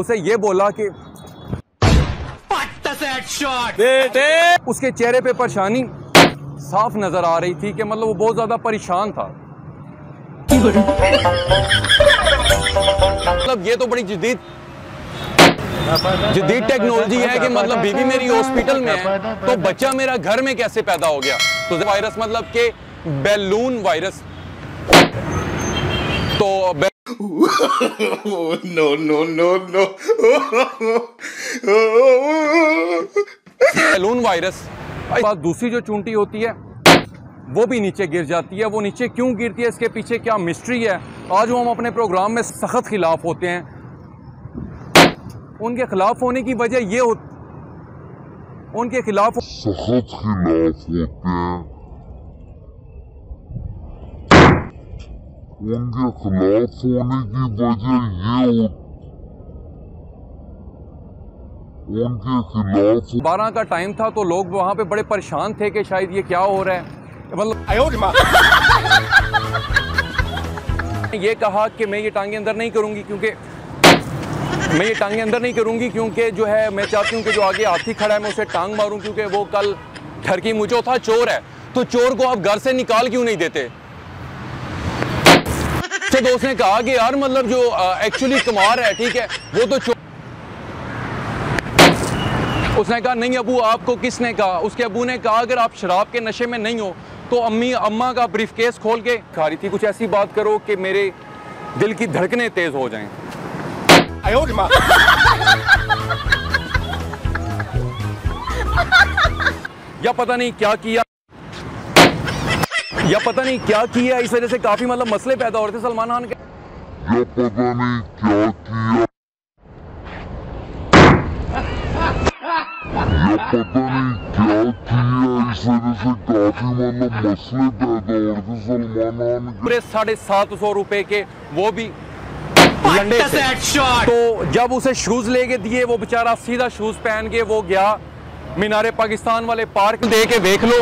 उसे ये बोला कि बेटे। उसके चेहरे पे परेशानी साफ नजर आ रही थी कि मतलब वो बहुत ज्यादा परेशान था। मतलब ये तो बड़ी जदीद टेक्नोलॉजी है कि मतलब बीवी मेरी हॉस्पिटल में है तो बच्चा मेरा घर में कैसे पैदा हो गया। तो वायरस मतलब के बैलून वायरस। तो नो बैलून वायरस। दूसरी जो चूंटी होती है वो भी नीचे गिर जाती है। वो नीचे क्यों गिरती है, इसके पीछे क्या मिस्ट्री है, आज वो हम अपने प्रोग्राम में सख्त खिलाफ होते हैं। उनके खिलाफ होने की वजह ये होती उनके खिलाफ सख्त खिलाफ होते हैं। उनके खिलाफ होने की वजह ये उनके खिलाफ 12 का टाइम था तो लोग वहां पे बड़े परेशान थे कि शायद ये क्या हो रहा है। मतलब ये कहा कि मैं ये टांगे अंदर नहीं करूंगी क्योंकि जो है मैं चाहती हूँ कि जो आगे हाथी खड़ा है मैं उसे टांग मारूं क्योंकि वो कल ठरकी मुझो था चोर है। तो चोर को आप घर से निकाल क्यों नहीं देते। तो दोस्त ने कहा कि यार मतलब जो एक्चुअली कुमार है ठीक है वो तो चोर। उसने कहा नहीं अबू आपको किसने कहा। उसके अबू ने कहा अगर आप शराब के नशे में नहीं हो तो अम्मा का ब्रीफ केस खोल के खा रही थी। कुछ ऐसी बात करो कि मेरे दिल की धड़कनें तेज हो जाएं। या पता नहीं क्या किया इस वजह से काफी मतलब मसले पैदा हो रहे थे सलमान खान के। या पता नहीं क्या किया पूरे 750 रुपए के वो भी लंडे से। तो जब उसे शूज लेके दिए वो बेचारा सीधा शूज पहन के वो गया मीनारे पाकिस्तान वाले पार्क। दे के देख लो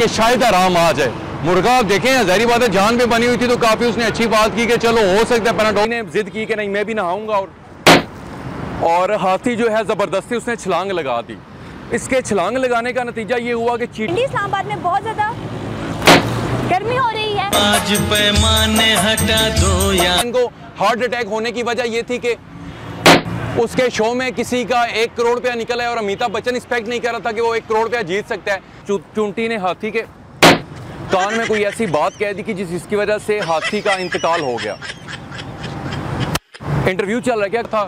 कि शायद आराम आ जाए मुर्गा। आप देखें ज़ाहिर बात है जान पे बनी हुई थी तो काफी उसने अच्छी बात की कि चलो हो सकता है। पनाडोल ने जिद की कि नहीं मैं भी नहाऊंगा और हाथी जो है जबरदस्ती उसने छलांग लगा दी। इसके छलांग लगाने का नतीजा ये हुआ कि चींटी। इस्लामाबाद में बहुत ज्यादा गर्मी हो रही है। आज पैमाने हटा दो यार। इनको हार्ट अटैक होने की वजह ये थी कि उसके शो में किसी का 1 करोड़ रुपया निकला है और अमिताभ बच्चन एक्सपेक्ट नहीं कर रहा था कि वो 1 करोड़ रुपया जीत सकता है। चूंटी ने हाथी के कान में कोई ऐसी बात कह दी कि जिसकी वजह से हाथी का इंतकाल हो गया। इंटरव्यू चल रहा क्या था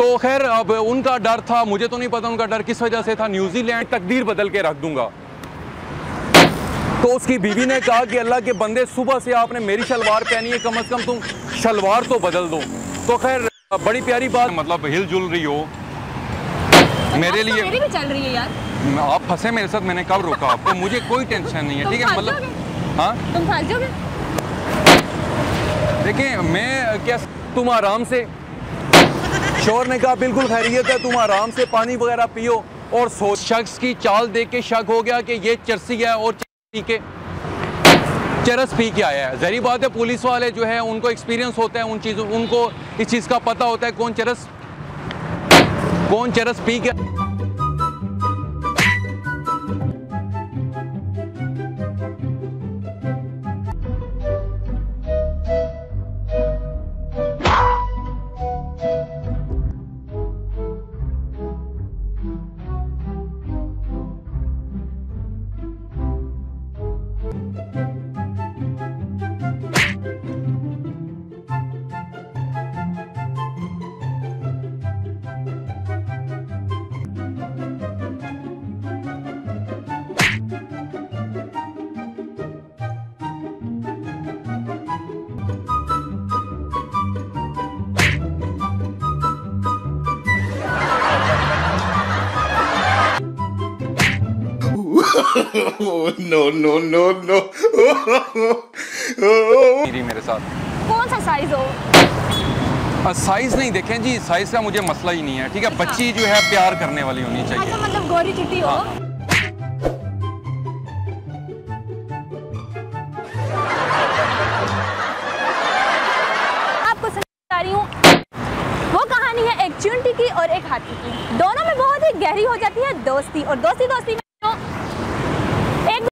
तो खैर अब उनका डर था, मुझे तो नहीं पता उनका डर किस वजह से था। न्यूजीलैंड तकदीर बदल के रख दूंगा। तो उसकी बीवी ने कहा कि अल्लाह के बंदे सुबह से आपने मेरी शलवार पहनी है, कम से कम तुम शलवार तो बदल दो। तो खैर बड़ी प्यारी बात मतलब हिलजुल रही हो मेरे लिए। मेरी भी चल रही है यार। आप फंसे मेरे साथ, मैंने कब रोका आपको, मुझे कोई टेंशन नहीं है ठीक है। मतलब हाँ तुम फंस जाओगे। देखिए मैं क्या तुम आराम से। शोर ने कहा बिल्कुल खैरियत है, तुम आराम से पानी वगैरह पियो और सोच। शख्स की चाल देख के शक हो गया कि ये चरसी है और चरस पी के आया है। जहरी बात है पुलिस वाले जो है उनको एक्सपीरियंस होता है उन चीज़ों, उनको इस चीज़ का पता होता है कौन चरस पी के। नो मेरे साथ कौन सा साइज हो। साइज नहीं देखें जी, साइज का मुझे मसला ही नहीं है ठीक है। बच्ची जो है प्यार करने वाली होनी चाहिए। अच्छा मतलब गोरी चिट्टी हो। आपको जा रही हूँ। वो कहानी है एक चींटी की और एक हाथी की। दोनों में बहुत ही गहरी हो जाती है दोस्ती, और दोस्ती